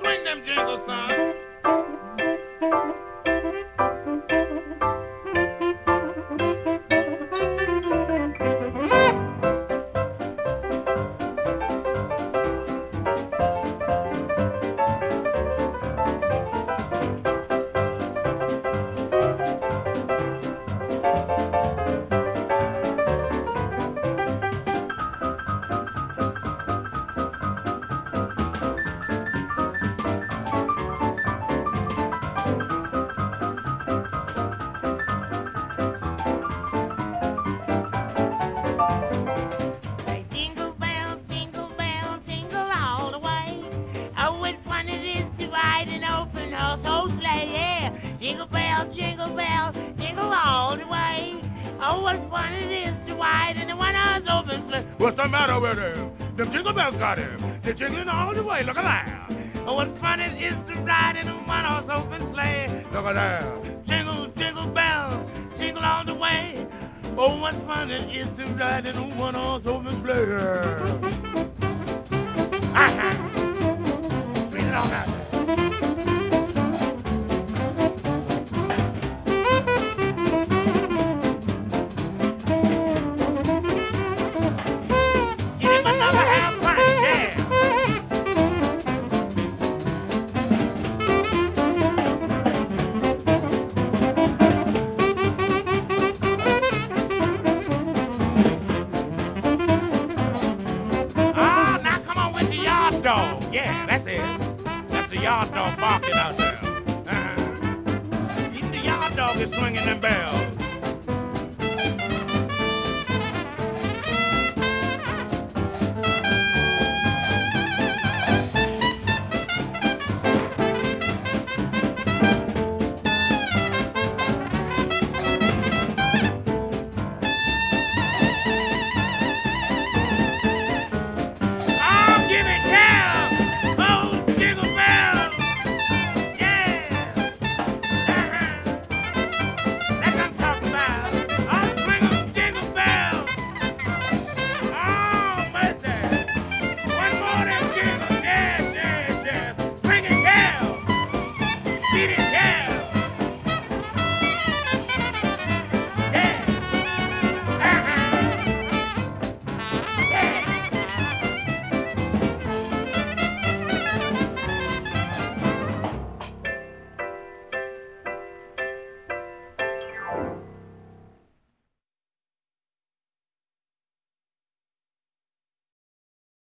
swing them jingles, son. Jingle bell, jingle bell, jingle all the way. Oh, what fun it is to ride in a one-horse open sleigh. What's the matter with him? Them jingle bells got him. They're jingling all the way. Look at that. Oh, what fun it is to ride in a one-horse open sleigh. Look at that. Jingle, jingle bells, jingle all the way. Oh, what fun it is to ride in a one-horse open sleigh. Ah-ha. Read it all out. Yeah, that's it. That's the yard dog barking out there. Even the yard dog is swinging them bells.